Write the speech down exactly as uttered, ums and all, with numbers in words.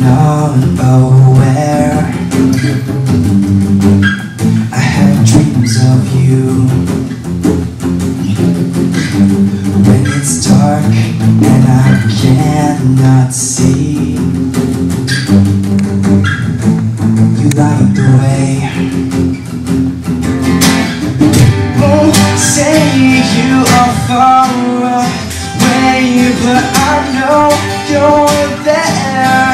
nowhere. I had dreams of you. When it's dark and I cannot see, you light the way. Oh, say you are far away, but I know you're there.